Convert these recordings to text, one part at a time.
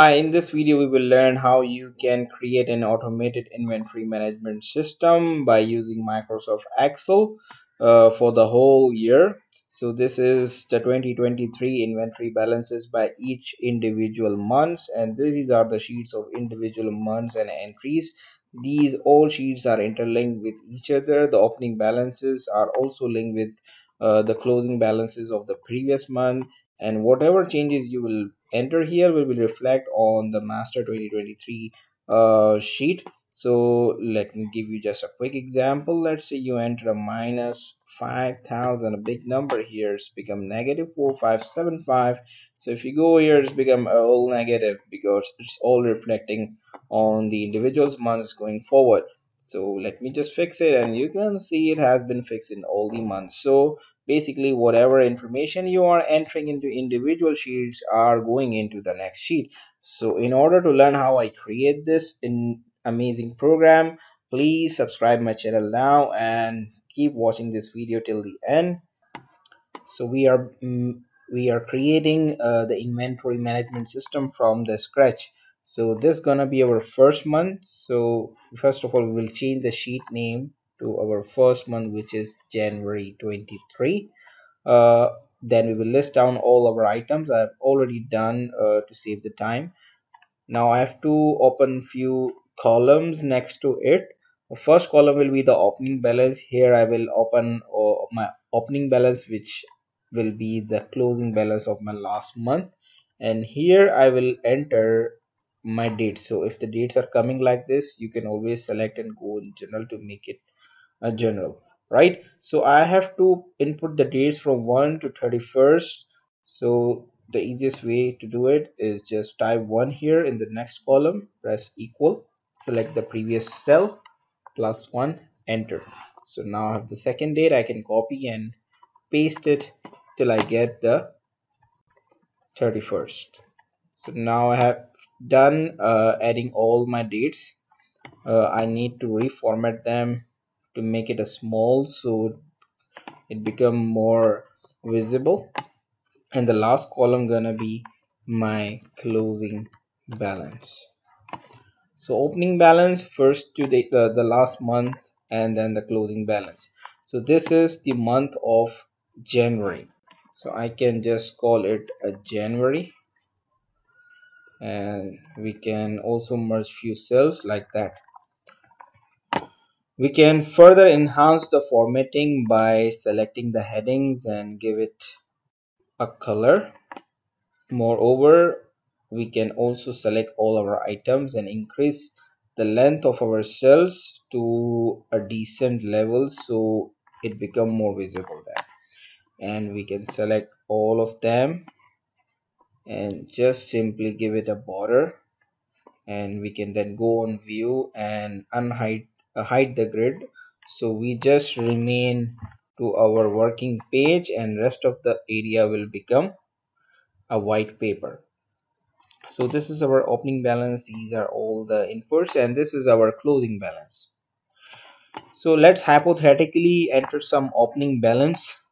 Hi, in this video we will learn how you can create an automated inventory management system by using Microsoft Excel for the whole year. So this is the 2023 inventory balances by each individual months, and these are the sheets of individual months and entries. These all sheets are interlinked with each other. The opening balances are also linked with the closing balances of the previous month, and whatever changes you will enter here we will reflect on the master 2023 sheet. So let me give you just a quick example. Let's say you enter a -5,000, a big number here, it's become -4,575. So if you go here, it's become all negative because it's all reflecting on the individual's months going forward. So let me just fix it, and you can see it has been fixed in all the months. So basically whatever information you are entering into individual sheets are going into the next sheet. So in order to learn how I create this amazing program, please subscribe my channel now and keep watching this video till the end. So we are creating the inventory management system from the scratch. So this is gonna be our first month. So first of all, we will change the sheet name to our first month, which is January 23. Then we will list down all our items. I have already done to save the time. Now I have to open few columns next to it. The first column will be the opening balance. Here I will open my opening balance, which will be the closing balance of my last month, and here I will enter my dates. So if the dates are coming like this, you can always select and go in general to make it a general, right? So I have to input the dates from 1 to 31st. So the easiest way to do it is just type 1 here in the next column, press equal, select the previous cell, +1, enter. So now I have the second date. I can copy and paste it till I get the 31st. So now I have done adding all my dates. I need to reformat them to make it a small so it become more visible. And the last column gonna be my closing balance. So opening balance first to the last month, and then the closing balance. So this is the month of January. So I can just call it a January. And we can also merge few cells like that. We can further enhance the formatting by selecting the headings and give it a color. Moreover, we can also select all our items and increase the length of our cells to a decent level so it become more visible there. And we can select all of them and just simply give it a border, and we can then go on view and unhide hide the grid, so we just remain to our working page and rest of the area will become a white paper. So this is our opening balance, these are all the inputs, and this is our closing balance. So let's hypothetically enter some opening balance.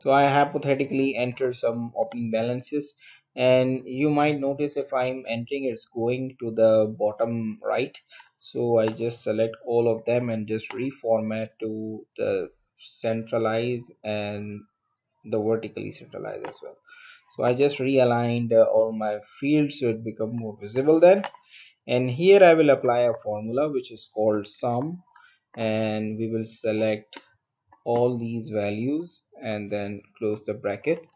So I hypothetically enter some opening balances, and you might notice if I'm entering, it's going to the bottom right. So I just select all of them and just reformat to the centralize and the vertically centralize as well. So I just realigned all my fields so it become more visible then. And here I will apply a formula which is called sum, and we will select all these values and then close the bracket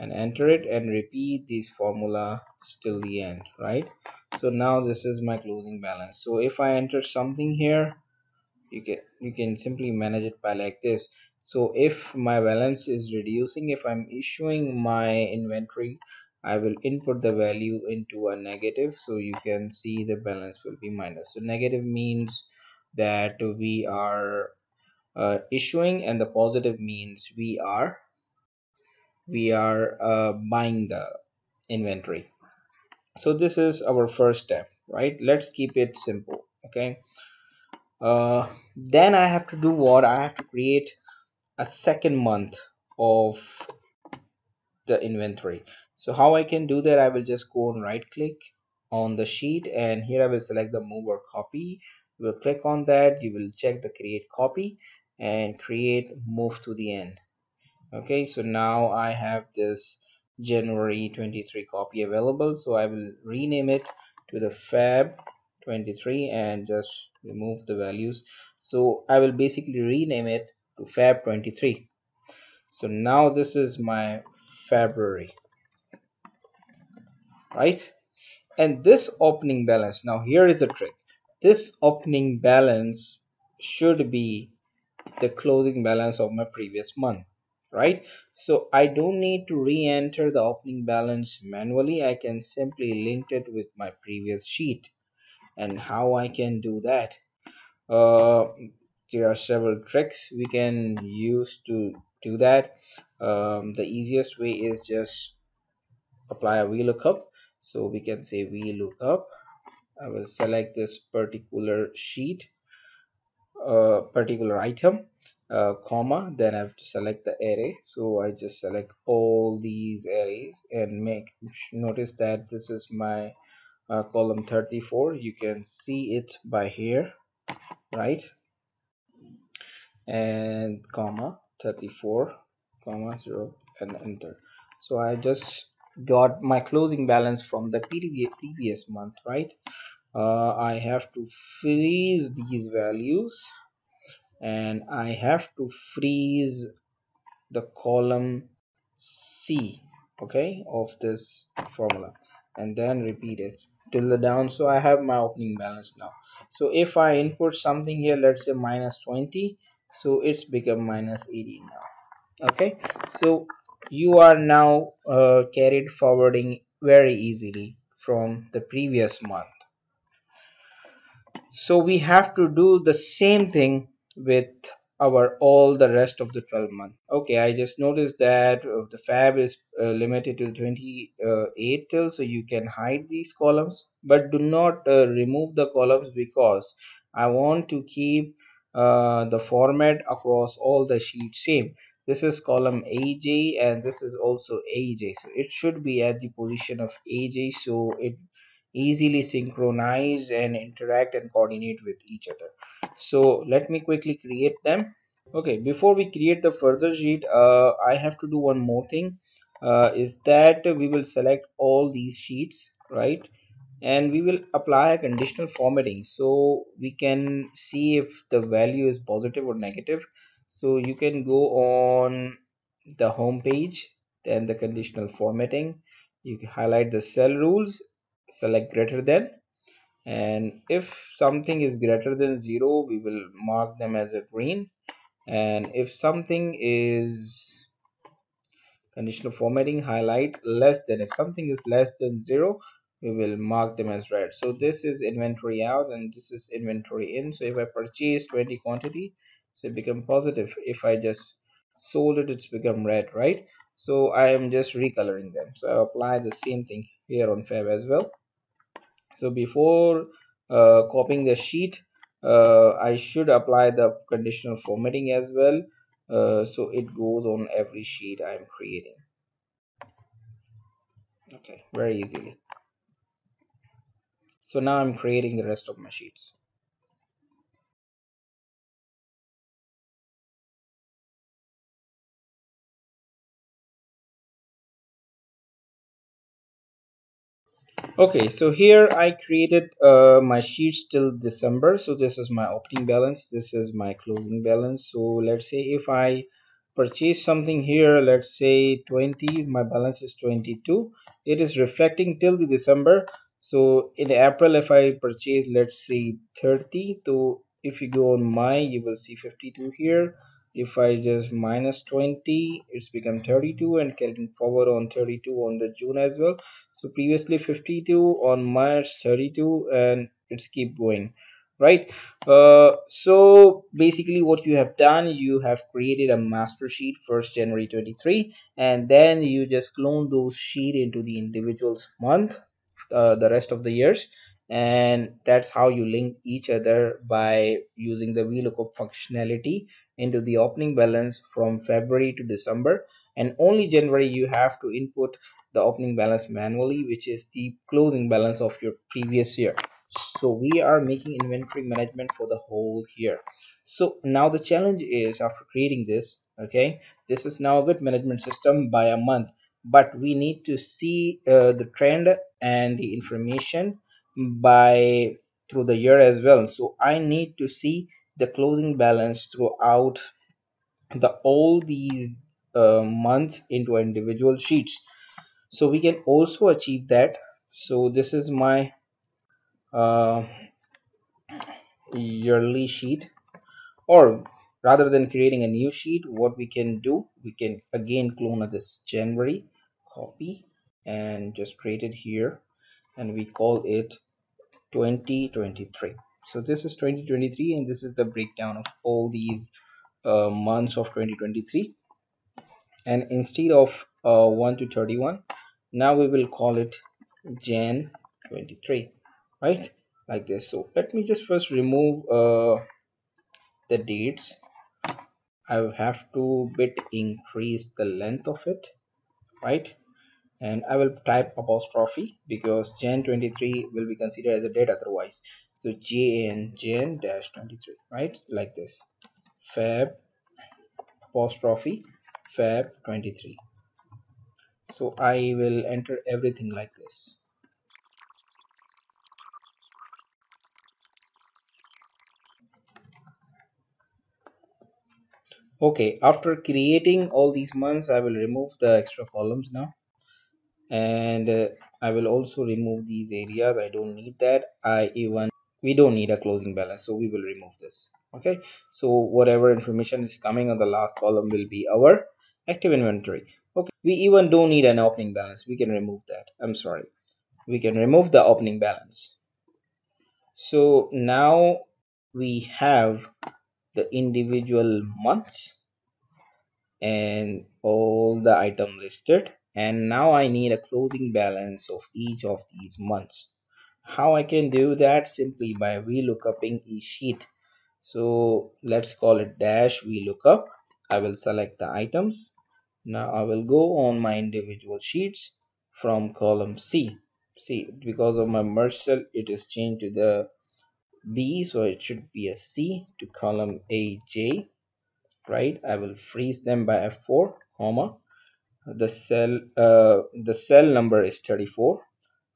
and enter it, and repeat this formula till the end, right? So now this is my closing balance. So if I enter something here, you can simply manage it by like this. So if my balance is reducing, if I'm issuing my inventory, I will input the value into a negative, so you can see the balance will be minus. So negative means that we are issuing, and the positive means we are buying the inventory. So this is our first step, right? Let's keep it simple, okay? Then I have to do what? I have to create a second month of the inventory. So how I can do that, I will just go and right click on the sheet, and here I will select the move or copy. You will click on that, you will check the create copy and create move to the end. Okay, so now I have this January 23 copy available, so I will rename it to the Feb 23 and just remove the values. So I will basically rename it to Feb 23. So now this is my February, right? And this opening balance, now here is a trick, this opening balance should be the closing balance of my previous month, right? So I don't need to re-enter the opening balance manually. I can simply link it with my previous sheet. And how I can do that, there are several tricks we can use to do that. The easiest way is just apply a VLOOKUP. So we can say VLOOKUP. I will select this particular sheet, particular item, comma, then I have to select the array. So I just select all these arrays and make notice that this is my column 34. You can see it by here, right? And comma 34 comma 0 and enter. So I just got my closing balance from the previous month, right? I have to freeze these values, and I have to freeze the column C, okay, of this formula, and then repeat it till the down. So I have my opening balance now. So if I input something here, let's say minus 20, so it's become minus 18 now. Okay, so you are now carried forwarding very easily from the previous month. So we have to do the same thing with our all the rest of the 12 months. Okay, I just noticed that the Feb is limited to 28 till, so you can hide these columns, but do not remove the columns, because I want to keep the format across all the sheets same. This is column AJ and this is also AJ, so it should be at the position of AJ, so it easily synchronize and interact and coordinate with each other. So let me quickly create them. Okay, before we create the further sheet, I have to do one more thing, is that we will select all these sheets, right? And we will apply a conditional formatting, so we can see if the value is positive or negative. So you can go on the home page, then the conditional formatting, you can highlight the cell rules, select greater than, and if something is greater than 0, we will mark them as a green, and if something is conditional formatting, highlight less than, if something is less than 0, we will mark them as red. So this is inventory out and this is inventory in. So if I purchase 20 quantity, so it become positive. If I just sold it, it's become red, right? So I am just recoloring them. So I apply the same thing here on Feb as well. So before copying the sheet, I should apply the conditional formatting as well, so it goes on every sheet I am creating. Okay, very easily. So now I'm creating the rest of my sheets. Okay, so here I created my sheets till December. So this is my opening balance, this is my closing balance. So let's say if I purchase something here, let's say 20, my balance is 22. It is reflecting till the December. So in April, if I purchase, let's say 30, so if you go on my, you will see 52 here. If I just minus 20, it's become 32, and carrying forward on 32 on the June as well. So previously 52, on March 32, and it's keep going, right? So basically what you have done, you have created a master sheet first January 23, and then you just clone those sheet into the individual's month, the rest of the years, and that's how you link each other by using the VLOOKUP functionality into the opening balance from February to December, and only January you have to input the opening balance manually, which is the closing balance of your previous year. So we are making inventory management for the whole year. So now the challenge is, after creating this, okay, this is now a good management system by a month, but we need to see the trend and the information by through the year as well. So I need to see the closing balance throughout the all these months into individual sheets, so we can also achieve that. So this is my yearly sheet, or rather than creating a new sheet, what we can do, we can again clone this January, copy and just create it here, and we call it 2023. So this is 2023, and this is the breakdown of all these months of 2023. And instead of 1 to 31, now we will call it Jan 23, right? Like this. So let me just first remove the dates. I will have to bit increase the length of it, right? And I will type apostrophe, because Jan 23 will be considered as a date otherwise. So Jan 23, right? Like this. Feb apostrophe Feb 23. So I will enter everything like this. Okay, after creating all these months, I will remove the extra columns now. And I will also remove these areas. I don't need that. We don't need a closing balance, so we will remove this. Okay, so whatever information is coming on the last column will be our active inventory. Okay, we even don't need an opening balance. We can remove that. I'm sorry, we can remove the opening balance. So now we have the individual months and all the item listed. And now I need a closing balance of each of these months. How I can do that? Simply by VLOOKUPing each sheet. So let's call it dash VLOOKUP. I will select the items. Now I will go on my individual sheets from column C. See, because of my merge cell, it is changed to the B, so it should be a C, to column AJ, right? I will freeze them by F4, comma. The cell number is 34,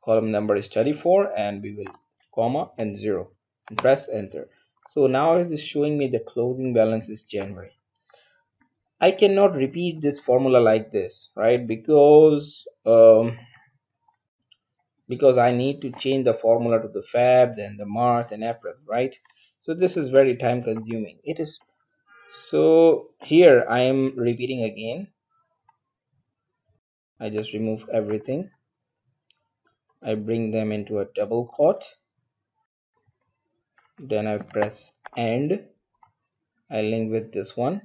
column number is 34, and we will comma and 0 and press enter. So now it is showing me the closing balance is January. I cannot repeat this formula like this, right? Because I need to change the formula to the Feb, then the March and April, right? So this is very time consuming. It is. So here I am repeating again. I just remove everything. I bring them into a double quote. Then I press end. I link with this one.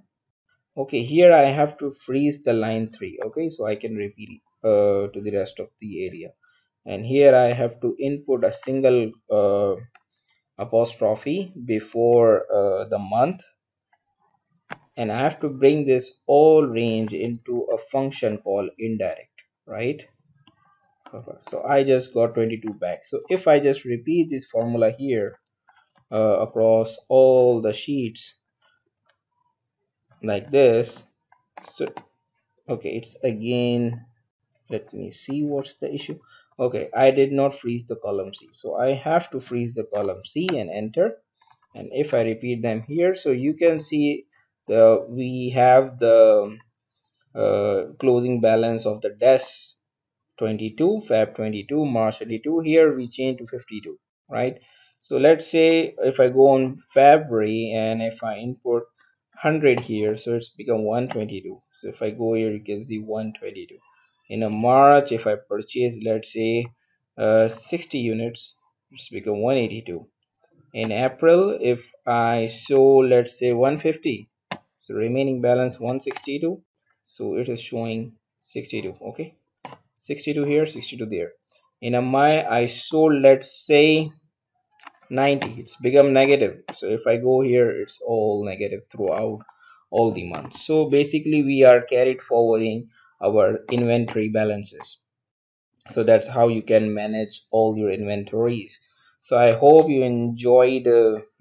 Okay, here I have to freeze the line 3. Okay, so I can repeat to the rest of the area. And here I have to input a single apostrophe before the month. And I have to bring this all range into a function called indirect, right? Okay, so I just got 22 back. So if I just repeat this formula here across all the sheets like this, so okay, it's again, let me see what's the issue. Okay, I did not freeze the column C, so I have to freeze the column C and enter. And if I repeat them here, so you can see we have the closing balance of the dash 22, Feb 22, March 22. Here we change to 52, right? So let's say if I go on February and if I input 100 here, so it's become 122. So if I go here, you can see 122. In a March, if I purchase, let's say 60 units, it's become 182. In April, if I sold, let's say 150. So remaining balance 162, so it is showing 62. Okay, 62 here, 62 there. In a May, I sold, let's say 90. It's become negative. So if I go here, it's all negative throughout all the months. So basically we are carried forwarding our inventory balances. So that's how you can manage all your inventories. So I hope you enjoyed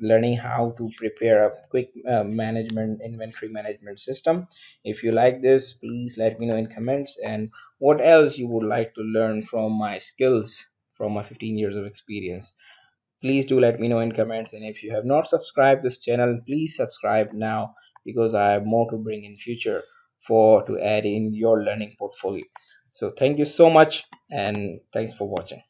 learning how to prepare a quick inventory management system. If you like this, please let me know in comments, and what else you would like to learn from my skills, from my 15 years of experience. Please do let me know in comments, and if you have not subscribed this channel, please subscribe now, because I have more to bring in future to add in your learning portfolio. So thank you so much, and thanks for watching.